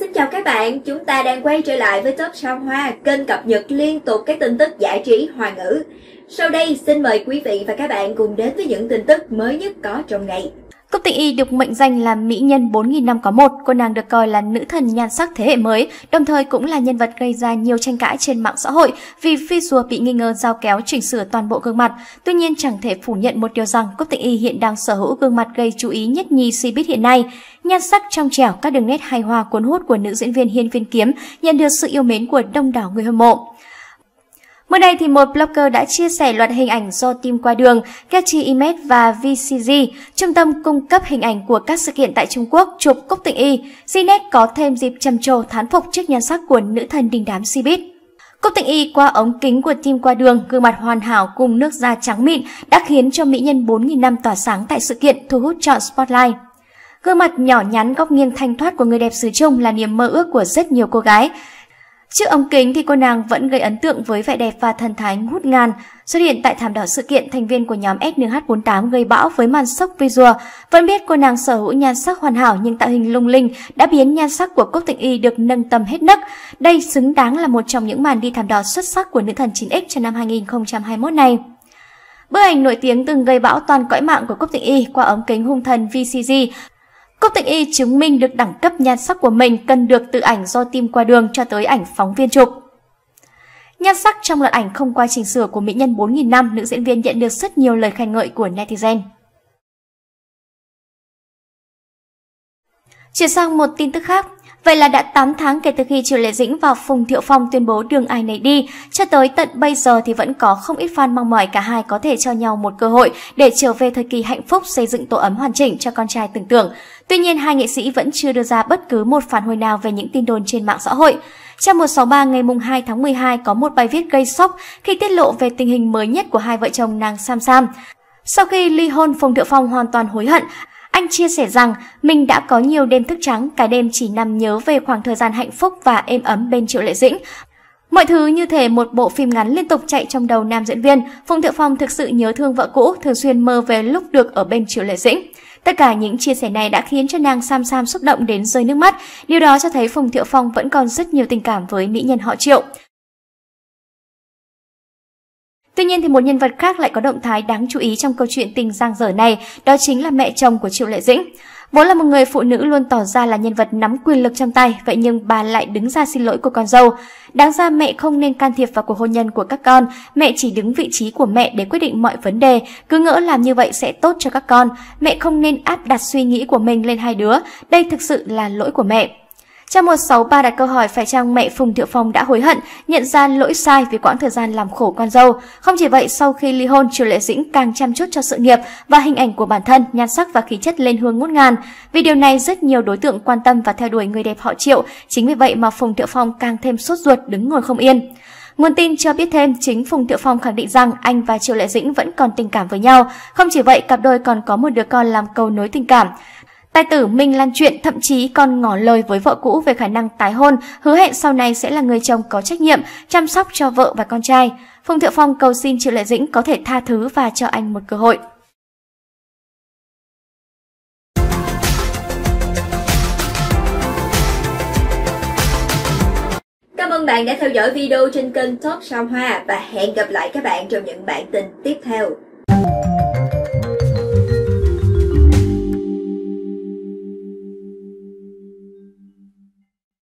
Xin chào các bạn, chúng ta đang quay trở lại với Top Sao Hoa, kênh cập nhật liên tục các tin tức giải trí Hoa ngữ. Sau đây xin mời quý vị và các bạn cùng đến với những tin tức mới nhất có trong ngày. Cúc Tịnh Y được mệnh danh là mỹ nhân 4.000 năm có một, cô nàng được coi là nữ thần nhan sắc thế hệ mới, đồng thời cũng là nhân vật gây ra nhiều tranh cãi trên mạng xã hội vì visual bị nghi ngờ dao kéo chỉnh sửa toàn bộ gương mặt. Tuy nhiên chẳng thể phủ nhận một điều rằng Cúc Tịnh Y hiện đang sở hữu gương mặt gây chú ý nhất nhì Cbiz hiện nay. Nhan sắc trong trẻo, các đường nét hài hòa cuốn hút của nữ diễn viên Hiên Viên Kiếm nhận được sự yêu mến của đông đảo người hâm mộ. Mới đây thì một blogger đã chia sẻ loạt hình ảnh do Team Qua Đường, Getty Images và VCG, trung tâm cung cấp hình ảnh của các sự kiện tại Trung Quốc, chụp Cúc Tịnh Y. Zinet có thêm dịp trầm trồ thán phục trước nhan sắc của nữ thần đình đám Cbiz. Cúc Tịnh Y qua ống kính của Team Qua Đường, gương mặt hoàn hảo cùng nước da trắng mịn đã khiến cho mỹ nhân 4.000 năm tỏa sáng tại sự kiện thu hút chọn Spotlight. Gương mặt nhỏ nhắn, góc nghiêng thanh thoát của người đẹp xứ Trung là niềm mơ ước của rất nhiều cô gái. Trước ống kính thì cô nàng vẫn gây ấn tượng với vẻ đẹp và thần thái ngút ngàn. Xuất hiện tại thảm đỏ sự kiện, thành viên của nhóm SNH48 gây bão với màn sốc visual. Vẫn biết cô nàng sở hữu nhan sắc hoàn hảo nhưng tạo hình lung linh đã biến nhan sắc của Cúc Tịnh Y được nâng tầm hết nấc. Đây xứng đáng là một trong những màn đi thảm đỏ xuất sắc của nữ thần 9X cho năm 2021 này. Bức ảnh nổi tiếng từng gây bão toàn cõi mạng của Cúc Tịnh Y qua ống kính hung thần VCG. Cúc Tịnh Y chứng minh được đẳng cấp nhan sắc của mình, cần được từ ảnh do Team Qua Đường cho tới ảnh phóng viên chụp. Nhan sắc trong loạt ảnh không qua chỉnh sửa của mỹ nhân 4.000 năm, nữ diễn viên nhận được rất nhiều lời khen ngợi của netizen. Chuyển sang một tin tức khác. Vậy là đã 8 tháng kể từ khi Triệu Lệ Dĩnh và Phùng Thiệu Phong tuyên bố đường ai nấy đi, cho tới tận bây giờ thì vẫn có không ít fan mong mỏi cả hai có thể cho nhau một cơ hội để trở về thời kỳ hạnh phúc, xây dựng tổ ấm hoàn chỉnh cho con trai tưởng tượng. Tuy nhiên, hai nghệ sĩ vẫn chưa đưa ra bất cứ một phản hồi nào về những tin đồn trên mạng xã hội. Trang 163 ngày 2 tháng 12 có một bài viết gây sốc khi tiết lộ về tình hình mới nhất của hai vợ chồng nàng Sam Sam. Sau khi ly hôn, Phùng Thiệu Phong hoàn toàn hối hận. Anh chia sẻ rằng mình đã có nhiều đêm thức trắng, cả đêm chỉ nằm nhớ về khoảng thời gian hạnh phúc và êm ấm bên Triệu Lệ Dĩnh. Mọi thứ như thể một bộ phim ngắn liên tục chạy trong đầu nam diễn viên. Phùng Thiệu Phong thực sự nhớ thương vợ cũ, thường xuyên mơ về lúc được ở bên Triệu Lệ Dĩnh. Tất cả những chia sẻ này đã khiến cho nàng Sam Sam xúc động đến rơi nước mắt. Điều đó cho thấy Phùng Thiệu Phong vẫn còn rất nhiều tình cảm với mỹ nhân họ Triệu. Tuy nhiên thì một nhân vật khác lại có động thái đáng chú ý trong câu chuyện tình giang dở này, đó chính là mẹ chồng của Triệu Lệ Dĩnh. Vốn là một người phụ nữ luôn tỏ ra là nhân vật nắm quyền lực trong tay, vậy nhưng bà lại đứng ra xin lỗi của con dâu. Đáng ra mẹ không nên can thiệp vào cuộc hôn nhân của các con, mẹ chỉ đứng vị trí của mẹ để quyết định mọi vấn đề, cứ ngỡ làm như vậy sẽ tốt cho các con, mẹ không nên áp đặt suy nghĩ của mình lên hai đứa, đây thực sự là lỗi của mẹ. Trang 163 đặt câu hỏi phải chăng mẹ Phùng Thiệu Phong đã hối hận, nhận ra lỗi sai vì quãng thời gian làm khổ con dâu. Không chỉ vậy, sau khi ly hôn, Triệu Lệ Dĩnh càng chăm chút cho sự nghiệp và hình ảnh của bản thân, nhan sắc và khí chất lên hướng ngút ngàn. Vì điều này, rất nhiều đối tượng quan tâm và theo đuổi người đẹp họ Triệu. Chính vì vậy mà Phùng Thiệu Phong càng thêm sốt ruột, đứng ngồi không yên. Nguồn tin cho biết thêm, chính Phùng Thiệu Phong khẳng định rằng anh và Triệu Lệ Dĩnh vẫn còn tình cảm với nhau. Không chỉ vậy, cặp đôi còn có một đứa con làm cầu nối tình cảm. Tài tử Minh Lan chuyện thậm chí còn ngỏ lời với vợ cũ về khả năng tái hôn, hứa hẹn sau này sẽ là người chồng có trách nhiệm, chăm sóc cho vợ và con trai. Phùng Thiệu Phong cầu xin Triệu Lệ Dĩnh có thể tha thứ và cho anh một cơ hội. Cảm ơn bạn đã theo dõi video trên kênh Top Sao Hoa và hẹn gặp lại các bạn trong những bản tin tiếp theo.